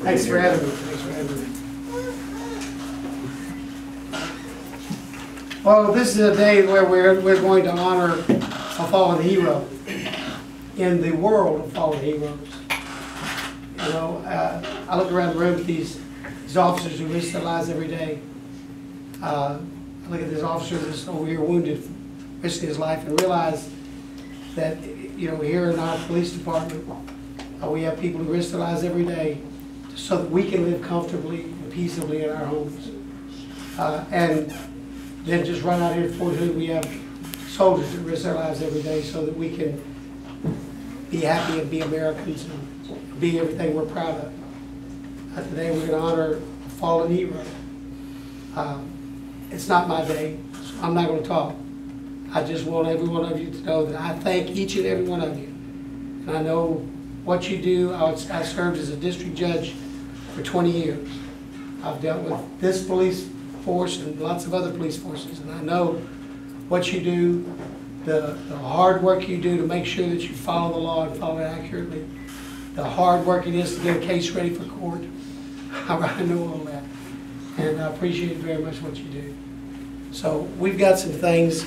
Thanks for having me. Well, this is a day where we're going to honor a fallen hero in the world of fallen heroes. You know, I look around the room at these officers who risk their lives every day. I look at this officer that's over here wounded, risking his life, and realize that, you know, here in our police department, we have people who risk their lives every day so that we can live comfortably and peaceably in our homes. And then just right out here at Fort Hood, we have soldiers that risk their lives every day so that we can be happy and be Americans and be everything we're proud of. Today we're going to honor a fallen hero. It's not my day, so I'm not going to talk. I just want every one of you to know that I thank each and every one of you. And I know what you do. I served as a district judge for 20 years. I've dealt with this police force and lots of other police forces, and I know what you do, the hard work you do to make sure that you follow the law and follow it accurately, the hard work it is to get a case ready for court. I know all that, and I appreciate very much what you do. So we've got some things